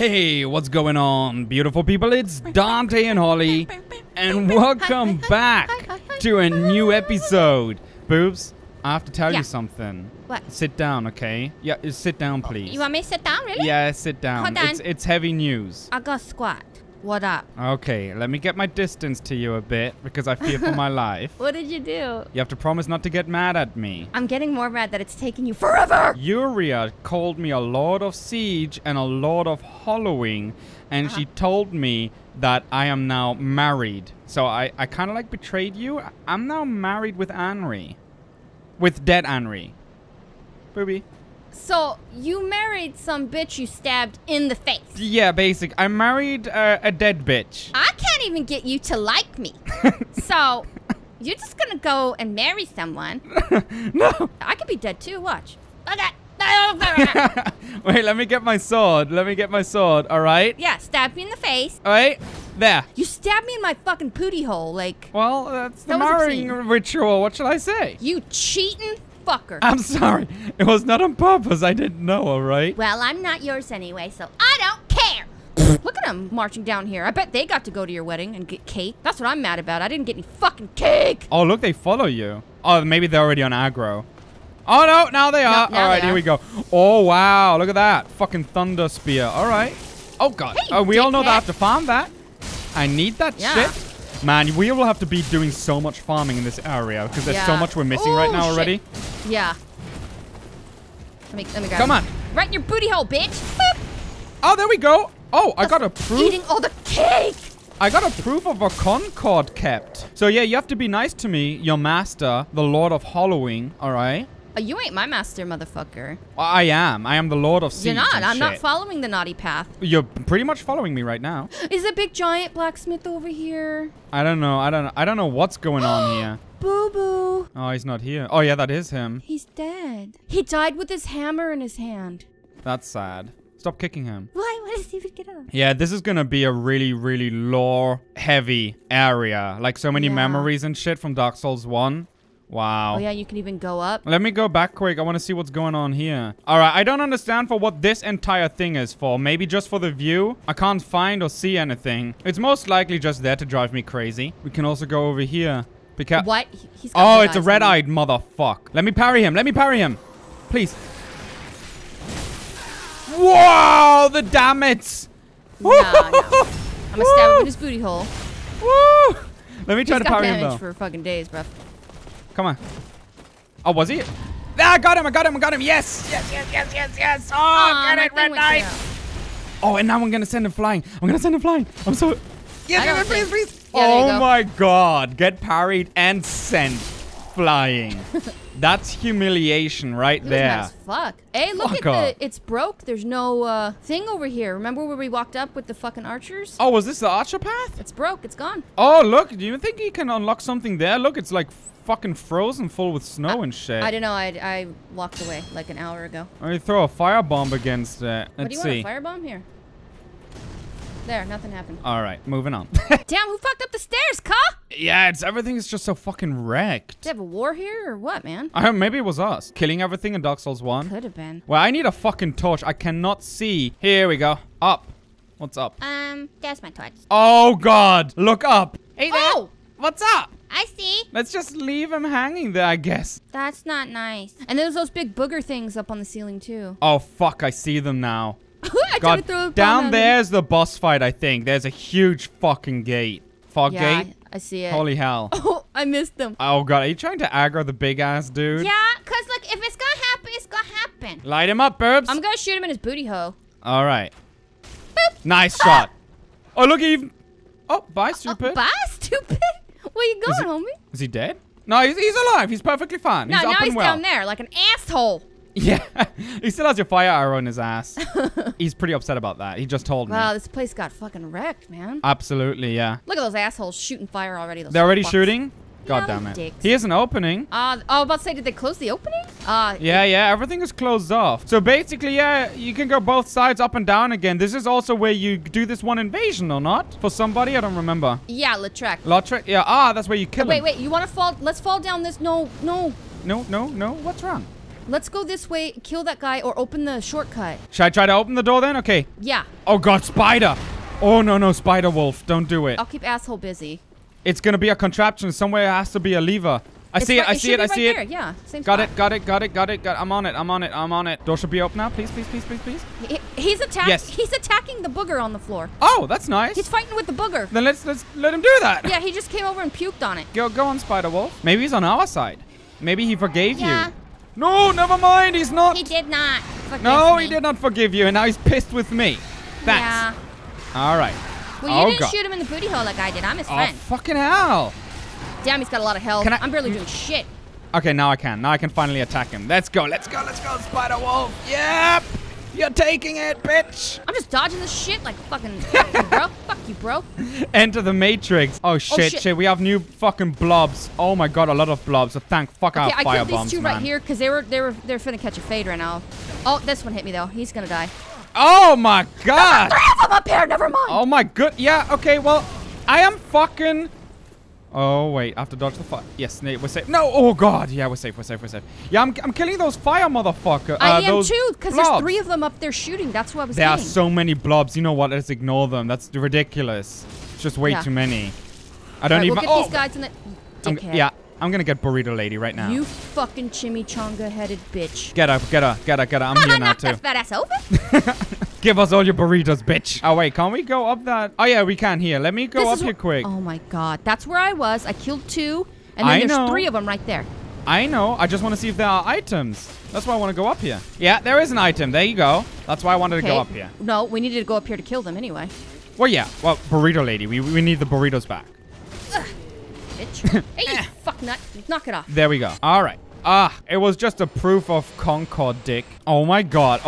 Hey, what's going on, beautiful people? It's Dante and Holly, and welcome back to a new episode. Boobs, I have to tell you something. What? Sit down, okay? Yeah, sit down, please. You want me to sit down, really? Yeah, sit down. Hold on. It's heavy news. I got squat. What up? Okay, let me get my distance to you a bit, because I fear for my life. What did you do? You have to promise not to get mad at me. I'm getting more mad that it's taking you forever! Yuria called me a lord of siege and a lord of hollowing, and she told me that I am now married. So I kind of like betrayed you. I'm now married with Anri. With dead Anri. Booby. So, you married some bitch you stabbed in the face. Yeah, basic. I married a dead bitch. I can't even get you to like me. So, you're just gonna go and marry someone. No. I could be dead too, watch. Wait, let me get my sword. Let me get my sword, alright? Yeah, stab me in the face. Alright, there. You stabbed me in my fucking pooty hole, like... Well, that's the marrying ritual. What shall I say? You cheating... fucker. I'm sorry. It was not on purpose. I didn't know, all right? Well, I'm not yours anyway, so I don't care. Look at them marching down here. I bet they got to go to your wedding and get cake. That's what I'm mad about. I didn't get any fucking cake. Oh, look, they follow you. Oh, maybe they're already on aggro. Oh, no, now they are. All right, here we go. Oh, wow. Look at that. Fucking thunder spear. All right. Oh, God. Hey, we all know that I have to farm that. I need that shit. Man, we will have to be doing so much farming in this area because there's so much we're missing right now already. Yeah. Let me grab Come on. Right in your booty hole, bitch. Boop. Oh, there we go. Oh, I got a proof. Eating all the cake. I got a proof of a concord kept. So yeah, you have to be nice to me, your master, the Lord of Hollowing, all right? You ain't my master, motherfucker. I am. I am the Lord of Siege. You're not. I'm not following the naughty path. You're pretty much following me right now. Is a big giant blacksmith over here? I don't know. I don't know what's going on here. Boo Boo. Oh, he's not here. Oh yeah, that is him. He's dead. He died with his hammer in his hand. That's sad. Stop kicking him. Why? Why does he even get up? Yeah, this is gonna be a really, really lore-heavy area. Like so many memories and shit from Dark Souls 1. Wow. Oh, yeah, you can even go up. Let me go back quick. I want to see what's going on here. All right, I don't understand for what this entire thing is for. Maybe just for the view. I can't find or see anything. It's most likely just there to drive me crazy. We can also go over here. Because what? He's got red eyes, it's a red-eyed motherfucker. Let me parry him. Let me parry him. Please. Whoa, the damage. No, no. I'm going to stab him in his booty hole. Woo. Let me try to parry him, though. He's got damage for fucking days, bruv. Come on. Oh, was he? Ah, I got him, I got him, I got him. Yes, yes, yes, yes, yes, yes. Oh, got it, red knife. Oh, and now I'm going to send him flying. I'm going to send him flying. I'm so... Yes, please, please. Yeah, oh, my God. Get parried and sent flying. That's humiliation right there. As fuck. Hey, look at the... It's broke. There's no thing over here. Remember where we walked up with the fucking archers? Oh, was this the archer path? It's broke. It's gone. Oh, look. Do you think you can unlock something there? Look, it's like... fucking frozen full with snow and shit. I don't know. I walked away like an hour ago. I throw a firebomb against it. Let's see. What do you want, a firebomb here? There, nothing happened. All right, moving on. Damn, who fucked up the stairs, cuh? Yeah, everything's just so fucking wrecked. Did they have a war here or what, man? Maybe it was us. Killing everything in Dark Souls 1. Could have been. Well, I need a fucking torch. I cannot see. Here we go. Up. What's up? There's my torch. Oh, God. Look up. Hey there. Oh! What's up? I see. Let's just leave him hanging there, I guess. That's not nice. And there's those big booger things up on the ceiling, too. Oh, fuck. I see them now. God, down there's the boss fight, I think. There's a huge fucking gate. Fog gate? I see it. Holy hell. Oh, I missed them. Oh, God. Are you trying to aggro the big-ass dude? Yeah, because, look, if it's going to happen, it's going to happen. Light him up, Burbs. I'm going to shoot him in his booty hole. All right. Boop. Nice shot. Oh, look, he... Oh, bye, stupid. Bye, stupid. Where you going, homie? Is he dead? No, he's alive. He's perfectly fine. No, he's up and well. Down there like an asshole. Yeah. He still has your fire arrow in his ass. He's pretty upset about that. He just told me. Wow, this place got fucking wrecked, man. Absolutely, yeah. Look at those assholes shooting fire already. They're already shooting? God damn it. Dicks. Here's an opening. I was about to say, did they close the opening? Yeah, everything is closed off. So basically, yeah, you can go both sides up and down again. This is also where you do this one invasion or not? For somebody, I don't remember. Yeah, Lothric. Lothric, yeah, that's where you kill him. Wait, you want to fall, let's fall down this, no. No, what's wrong? Let's go this way, kill that guy, or open the shortcut. Should I try to open the door then? Okay. Yeah. Oh god, spider. Oh no, no, spider wolf. Don't do it. I'll keep asshole busy. It's gonna be a contraption. Somewhere has to be a lever. I see it. Yeah, same spot. Got it. I'm on it. Door should be open now. Please. He's attacking. Yes. He's attacking the booger on the floor. Oh, that's nice. He's fighting with the booger. Then let's let him do that. Yeah, he just came over and puked on it. Go on, spider wolf. Maybe he's on our side. Maybe he forgave you. No, never mind. He's not. He did not forgive me. He did not forgive you, and now he's pissed with me. Thanks. Yeah. All right. Well, you didn't shoot him in the booty hole like I did. I'm his friend. Oh, fucking hell. Damn, he's got a lot of health. I'm barely doing shit. Okay, now I can. Now I can finally attack him. Let's go, spider wolf. Yep. You're taking it, bitch. I'm just dodging this shit like fucking bro. Fuck you, bro. Enter the matrix. Oh shit. We have new fucking blobs. Oh my god, a lot of blobs. So thank fuck out fire bombs, man. Okay, I killed these two right here because they're finna catch a fade right now. Oh, this one hit me though. He's gonna die. Oh my god. There's 3 of them up here. Never mind. Oh my god. Yeah. Okay. Well, I am fucking. Oh, wait, I have to dodge the fire. Yes, we're safe. No, oh, God. Yeah, we're safe. Yeah, I'm killing those fire motherfuckers. I am too, because there's 3 of them up there shooting. That's what I was saying. There are so many blobs. You know what? Let's ignore them. That's ridiculous. It's just way too many. I don't even... We'll get these guys in the... I'm going to get Burrito Lady right now. You fucking chimichanga-headed bitch. Get her. I'm here now, too. Knock that fat ass over. Give us all your burritos, bitch. Oh, wait, can't we go up that? Oh, yeah, we can here. Let me go up here quick. Oh, my God. That's where I was. I killed 2, and then there's 3 of them right there. I know. I just want to see if there are items. That's why I want to go up here. Yeah, there is an item. There you go. That's why I wanted to go up here. No, we needed to go up here to kill them anyway. Well, yeah. Well, Burrito Lady, we need the burritos back. Ugh, bitch. Hey, you fuck nut. Knock it off. There we go. All right. Ah, it was just a proof of Concord, dick. Oh my god.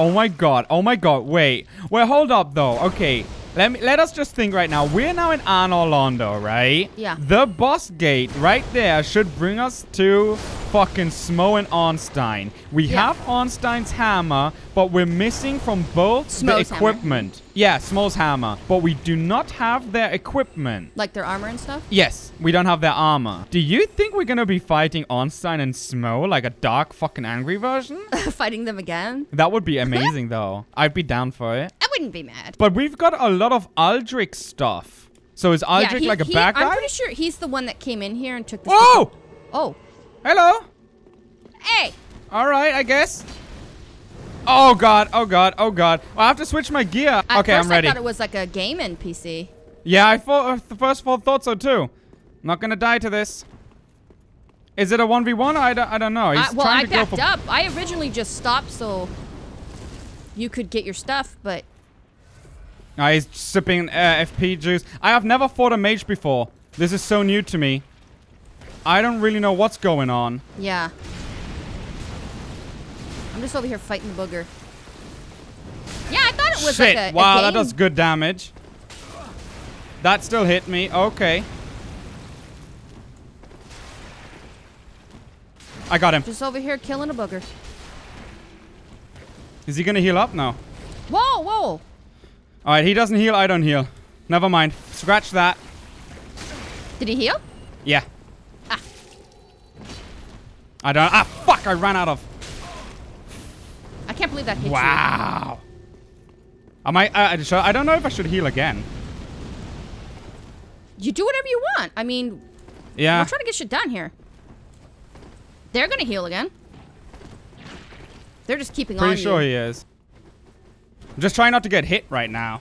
Wait, hold up though. Okay, let us just think right now. We're now in Anor Londo, right? Yeah. The boss gate right there should bring us to fucking Smough and Ornstein. We have Ornstein's hammer, but we're missing from both Smough's the equipment. Hammer. Yeah, Smough's hammer, but we do not have their equipment. Like their armor and stuff? Yes, we don't have their armor. Do you think we're gonna be fighting Ornstein and Smough like a dark fucking angry version? Fighting them again? That would be amazing though. I'd be down for it. I wouldn't be mad. But we've got a lot of Aldrich stuff. So is Aldrich like a bad guy? I'm pretty sure he's the one that came in here and took this. Whoa! Oh. Hello. Hey. All right, I guess. Oh god. Well, I have to switch my gear. Okay, I'm ready. I thought it was like a game NPC. Yeah, I thought so too. I'm not gonna die to this. Is it a 1v1? I don't know. He's trying to go for... up. I originally just stopped so you could get your stuff, but. He's sipping FP juice. I have never fought a mage before. This is so new to me. I don't really know what's going on. Yeah. I'm just over here fighting the booger. Yeah, I thought it was like a wow, game. That does good damage. That still hit me. Okay. I got him. Just over here killing a booger. Is he going to heal up now? Whoa. All right, he doesn't heal. I don't heal. Never mind. Scratch that. Did he heal? Yeah. I don't. Ah, fuck! I ran out of. I can't believe that hit you. Wow. I don't know if I should heal again. You do whatever you want. I mean. Yeah. I'm trying to get shit done here. They're gonna heal again. They're just keeping on. Pretty sure he is. I'm just trying not to get hit right now.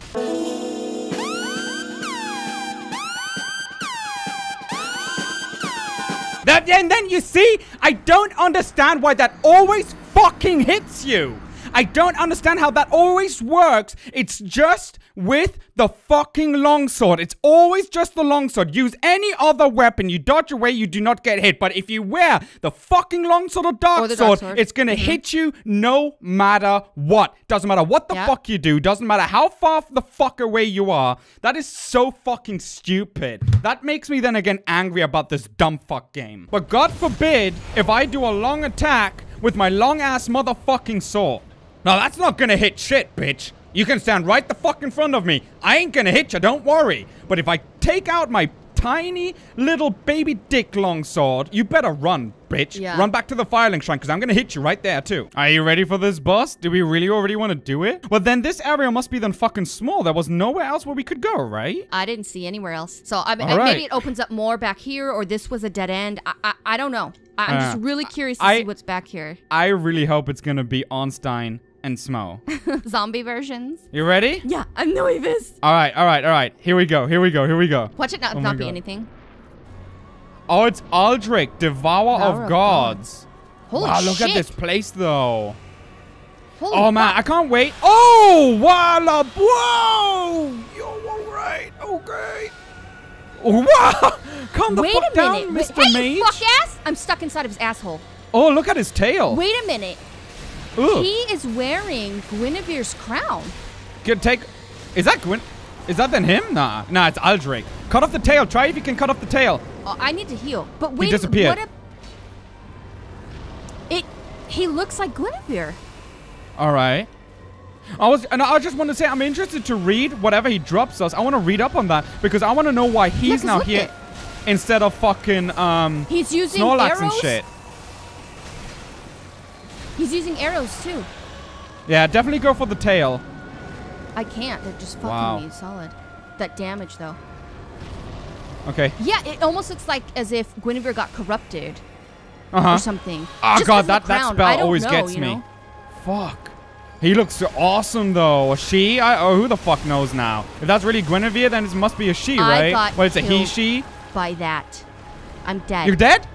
And then you see, I don't understand why that always fucking hits you. I don't understand how that always works. It's just with the fucking longsword. It's always just the longsword. Use any other weapon. You dodge away, you do not get hit. But if you wear the fucking longsword or dark sword, it's gonna hit you no matter what. Doesn't matter what the fuck you do. Doesn't matter how far the fuck away you are. That is so fucking stupid. That makes me then again angry about this dumb fuck game. But God forbid if I do a long attack with my long ass motherfucking sword. No, that's not gonna hit shit, bitch. You can stand right the fuck in front of me. I ain't gonna hit you, don't worry. But if I take out my tiny little baby dick longsword. You better run, bitch. Yeah. Run back to the firelink shrine, because I'm going to hit you right there, too. Are you ready for this boss? Do we really already want to do it? Well, then this area must be then fucking small. There was nowhere else where we could go, right? I didn't see anywhere else. So, I mean, maybe it opens up more back here, or this was a dead end. I don't know. I'm just really curious to see what's back here. I really hope it's going to be Ornstein and Smough. Zombie versions. You ready? Yeah, I'm nervous. All right, all right, all right. Here we go, here we go, here we go. Watch it not be anything. Oh, it's Aldrich, Devourer of Gods. Holy shit. Wow, look at this place, though. Holy fuck. Man, I can't wait. Oh, voila, whoa. Yo, all right, okay. Wow. Come the fuck down, Mr. Mage. Hey, you fuck ass. I'm stuck inside of his asshole. Oh, look at his tail. Wait a minute. Ooh. He is wearing Gwynevere's crown. Good take. Is that Gwyn? Is that then him? Nah. Nah, it's Aldrich. Cut off the tail. Try if you can cut off the tail. Oh, I need to heal. But wait, he disappeared. What a... He looks like Gwynevere. All right. I just want to say I'm interested to read whatever he drops us. I want to read up on that because I want to know why he's now here instead of fucking he's using Snorlax arrows? And shit. He's using arrows too. Yeah, definitely go for the tail. I can't. They're just fucking me solid. That damage though. Okay. Yeah, it almost looks like as if Gwynevere got corrupted or something. Oh god, that spell always gets me. Fuck. He looks awesome though. Or she? Oh, who the fuck knows now? If that's really Gwynevere, then it must be a she, right? I got it's a he, she? By that. I'm dead. You're dead?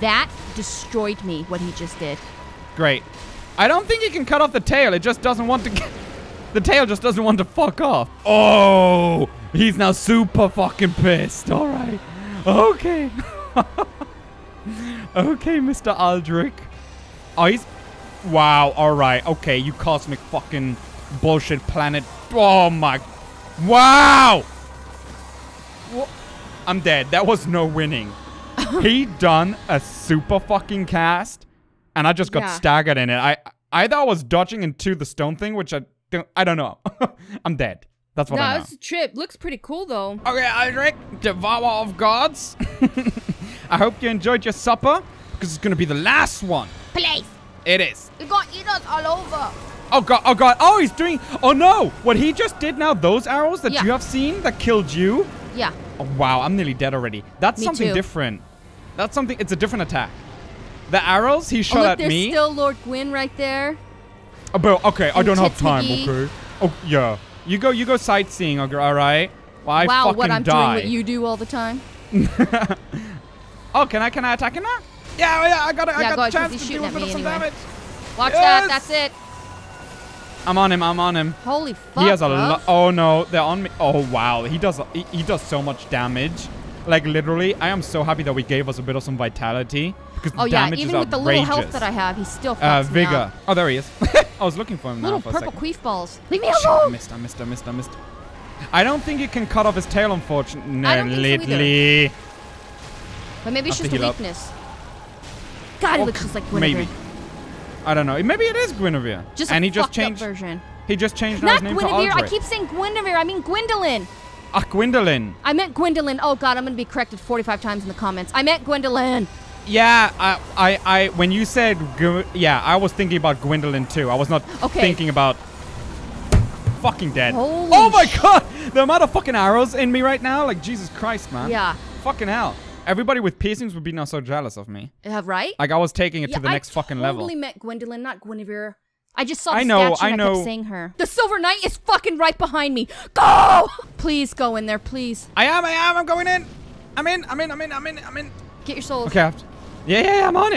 That destroyed me, what he just did. Great. I don't think he can cut off the tail. It just doesn't want to... The tail just doesn't want to fuck off. Oh! He's now super fucking pissed. All right. Okay. Okay, Mr. Aldrich. Oh, he's... Wow, all right. Okay, you cosmic fucking bullshit planet. Oh, my... Wow! I'm dead. That was no winning. He done a super fucking cast, and I just got staggered in it. I thought I was dodging into the stone thing, which I don't know. I'm dead. That's what I know. No, it's a trip. Looks pretty cool, though. Okay, Aldrich, Devourer of Gods. I hope you enjoyed your supper, because it's going to be the last one. Please. It is. You're gonna eat us all over. Oh god, oh god. Oh, he's doing... Oh no! What he just did now, those arrows that you have seen that killed you? Yeah. Oh, wow, I'm nearly dead already. That's something different. That's something... It's a different attack. The arrows he shot at me... there's still Lord Gwyn right there. Oh, bro, okay, I don't have time, okay? Oh, yeah. You go sightseeing, alright? Well, wow, fucking what I'm doing, what you do all the time. Oh, can I attack him now? Yeah, yeah, I got a chance to do a bit of some damage. Watch that, that's it. I'm on him. Holy fuck, he has a lot. Oh no, they're on me. Oh wow, he does so much damage. Like literally, I am so happy that we gave us a bit of some vitality. Because oh yeah, even with the little health that I have, he still fucks vigor. Me up. Oh, there he is. I was looking for him now for a second. Little purple queef balls. Leave me alone! I missed. I don't think you can cut off his tail, unfortunately. I don't think so either. But maybe it's just a weakness. God, it looks just like Gwynevere. Maybe. I don't know. Maybe it is Gwynevere. Just and a fucked up version. He just changed his name to Gwynevere. I keep saying Gwynevere. I mean Gwyndolin. Ah, Gwyndolin. I meant Gwyndolin. Oh, God, I'm going to be corrected 45 times in the comments. I meant Gwyndolin. Yeah, I when you said, I was thinking about Gwyndolin, too. I was not thinking about fucking dead. Holy oh, my God. The amount of fucking arrows in me right now. Like, Jesus Christ, man. Yeah. Fucking hell. Everybody with piercings would be now so jealous of me. Right? Like I was taking it to the next fucking level. I totally met Gwyndolin, not Gwynevere. I just saw the statue and I kept saying her. The Silver Knight is fucking right behind me. Go! Please go in there, please. I am. I'm going in. I'm in. Get your souls. Okay. Yeah, I'm on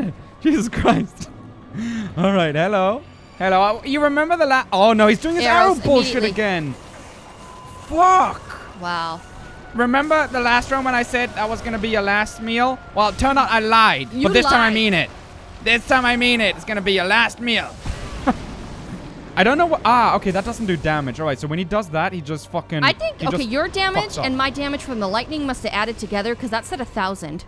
it. Jesus Christ. All right, hello. You remember the last... Oh, no, he's doing his arrow bullshit again. Fuck. Wow. Remember the last round when I said that was going to be your last meal? Well, it turned out I lied, but this time I mean it. This time I mean it. It's going to be your last meal. I don't know what... Ah, okay, that doesn't do damage. All right, so when he does that, he just fucking... I think, okay, your damage and my damage from the lightning must have added together because that said 1,000.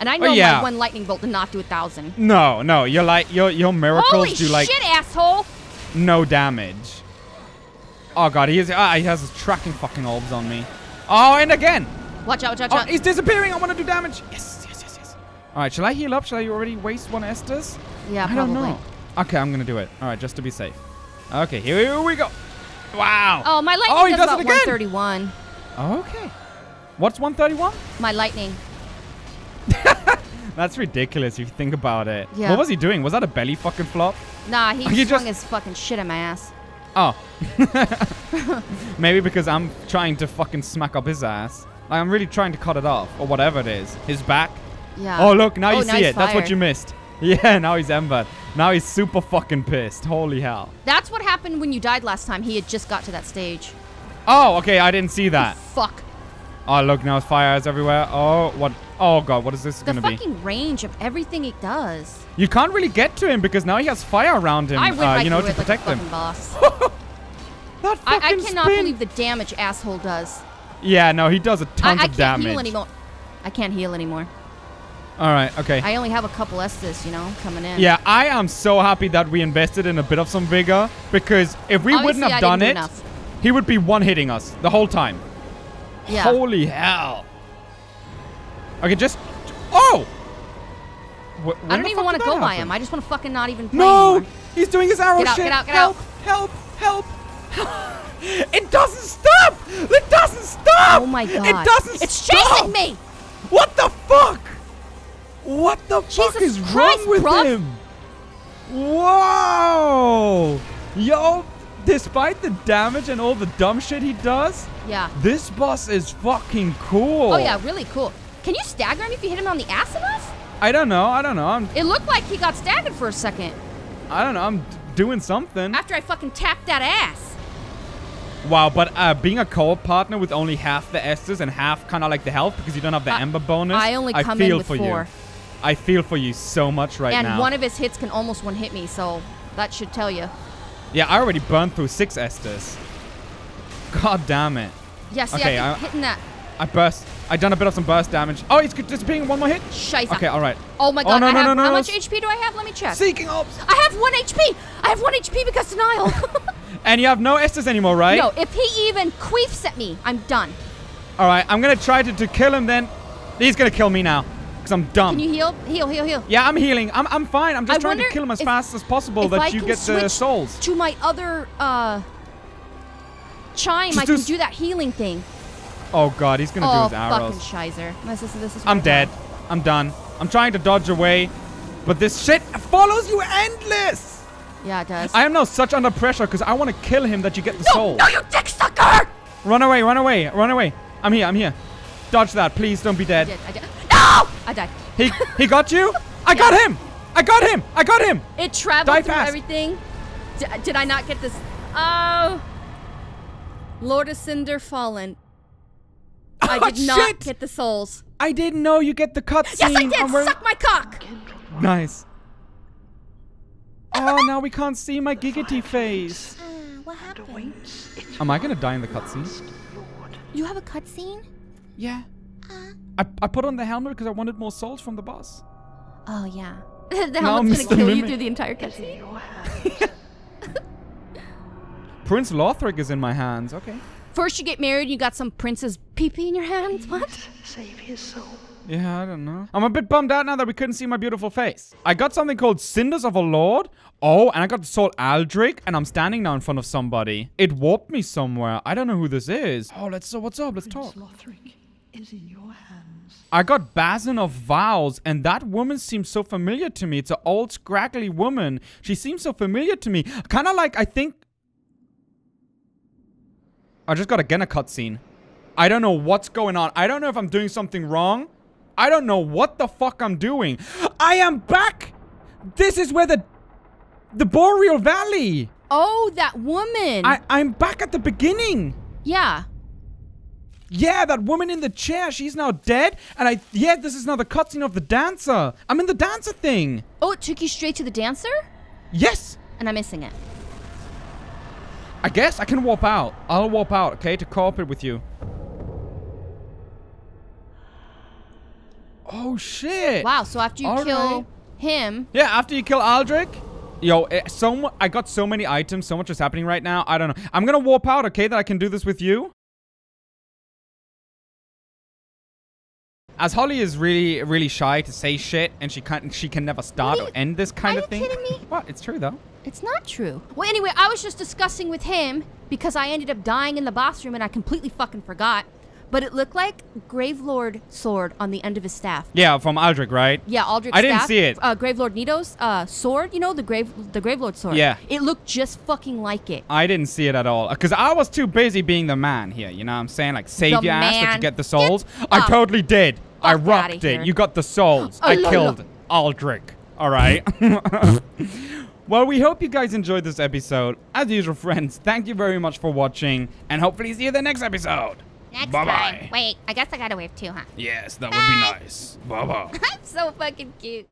And I know my one lightning bolt did not do 1,000. No, your miracles holy do like... Holy shit, asshole! No damage. Oh, God, he has his tracking fucking orbs on me. Oh, and again. Watch out, watch out, watch out. He's disappearing. I want to do damage. Yes, yes, yes, yes. All right, shall I heal up? Shall I already waste one Estus? Yeah, I probably. Don't know. Okay, I'm going to do it. All right, just to be safe. Okay, here we go. Wow. Oh, my lightning does about 131. Okay. What's 131? My lightning. That's ridiculous if you think about it. Yeah. What was he doing? Was that a belly fucking flop? Nah, he swung his fucking shit at my ass. Oh. Maybe because I'm trying to fucking smack up his ass. Like, I'm really trying to cut it off or whatever it is. His back. Yeah. Oh, look. Now you see it. Fired. That's what you missed. Yeah, now he's embered. Now he's super fucking pissed. Holy hell. That's what happened when you died last time. He had just got to that stage. Oh, okay. I didn't see that. Oh, fuck. Oh, look. Now fires everywhere. Oh, what? Oh, God. What is this going to be? The fucking range of everything he does. You can't really get to him because now he has fire around him, you know, to protect him. I cannot believe the damage asshole does. Yeah, no, he does a ton of damage. I can't heal anymore. I can't heal anymore. All right, okay. I only have a couple Estus, you know, coming in. Yeah, I am so happy that we invested in a bit of some vigor because if we wouldn't have done it, he would be one-hitting us the whole time. Yeah. Holy hell. Okay, just... Oh! I don't even want to go by him. I just want to fucking not even play anymore. He's doing his arrow shit. Get out, get out, get out. Help, help, help. It doesn't stop. It doesn't stop. Oh, my God. It doesn't stop. It's chasing me. What the fuck? What the fuck is wrong with him? Whoa. Yo, despite the damage and all the dumb shit he does, this boss is fucking cool. Oh, yeah, really cool. Can you stagger him if you hit him on the ass enough? I don't know. I don't know. It looked like he got staggered for a second. I don't know. I'm doing something. After I fucking tapped that ass. Wow, but being a co-op partner with only half the Estus and half kind of like the health because you don't have the Ember bonus. I only come in with 4. I feel for you so much right now. And one of his hits can almost one-hit me, so that should tell you. Yeah, I already burned through 6 Estus. God damn it. Yeah, see, okay, I keep hitting that. I burst. I done a bit of some burst damage. Oh, he's disappearing. One more hit. Scheiße. Okay, all right. Oh my God. Oh, no, no, no, no, how much HP do I have? Let me check. Seeking ops. I have 1 HP. I have 1 HP because denial. And you have no Estus anymore, right? No. If he even queefs at me, I'm done. All right. I'm gonna try to kill him. Then he's gonna kill me now because I'm dumb. Can you heal? Heal, heal, heal. Yeah, I'm healing. I'm fine. I'm just trying to kill him as fast as possible that you get the souls. To my other chime, I can do that healing thing. Oh, God, he's going to do his arrows. Fucking Scheiser. This is I'm dead. I'm done. I'm trying to dodge away, but this shit follows you endless. Yeah, it does. I am now such under pressure because I want to kill him that you get the soul. No, you dick sucker! Run away, run away, run away. I'm here, I'm here. Dodge that. Please don't be dead. I did. No! I died. He got you? I got him. I got him. I got him. It traveled through everything. Did I not get this? Oh. Lord of Cinder Fallen. I did not get the souls. I didn't know you get the cutscene. Yes, I did. Suck my cock. Nice. Oh, now we can't see my giggity face. What happened? Am I going to die in the cutscene? You have a cutscene? Yeah. I put on the helmet because I wanted more souls from the boss. Oh, yeah. The helmet's going to kill you through the entire cutscene. Prince Lothric is in my hands. Okay. First you get married, you got some prince's pee-pee in your hands. What? Save his soul. Yeah, I don't know. I'm a bit bummed out now that we couldn't see my beautiful face. I got something called Cinders of a Lord. Oh, and I got the soul Aldrich, and I'm standing now in front of somebody. It warped me somewhere. I don't know who this is. Oh, let's what's up? Let's talk. Prince Lothric is in your hands. I got Bazin of Vows, and that woman seems so familiar to me. It's an old, scraggly woman. She seems so familiar to me. Kind of like, I think... I just got again a cutscene. I don't know what's going on. I don't know if I'm doing something wrong. I don't know what the fuck I'm doing. I am back. This is where the Boreal Valley. Oh, that woman. I'm back at the beginning. Yeah. Yeah, that woman in the chair. She's now dead. And yeah, this is now the cutscene of the dancer. I'm in the dancer thing. Oh, it took you straight to the dancer? Yes. And I'm missing it. I guess I can warp out. I'll warp out, okay, to cooperate with you. Oh, shit. Wow, so after you kill him... Yeah, after you kill Aldrich. Yo, I got so many items. So much is happening right now. I don't know. I'm going to warp out, okay, that I can do this with you. As Holly is really shy to say shit, and she can never start or end this kind of thing. Are you kidding me? What? It's true though. It's not true. Well, anyway, I was just discussing with him because I ended up dying in the bathroom and I completely fucking forgot. But it looked like Gravelord sword on the end of his staff. Yeah, from Aldrich, right? Yeah, Aldrich's staff. I didn't see it. Gravelord Nido's sword, you know, the Gravelord sword. Yeah. It looked just fucking like it. I didn't see it at all. Because I was too busy being the man here, you know what I'm saying? Like, save your ass, but you get the souls. I totally did. I rocked it. You got the souls. I killed Aldrich. All right. Well, we hope you guys enjoyed this episode. As usual, friends, thank you very much for watching. And hopefully see you in the next episode. Next time. Wait, I guess I gotta wave too, huh? Yes, that would be nice. Bye-bye. I'm so fucking cute.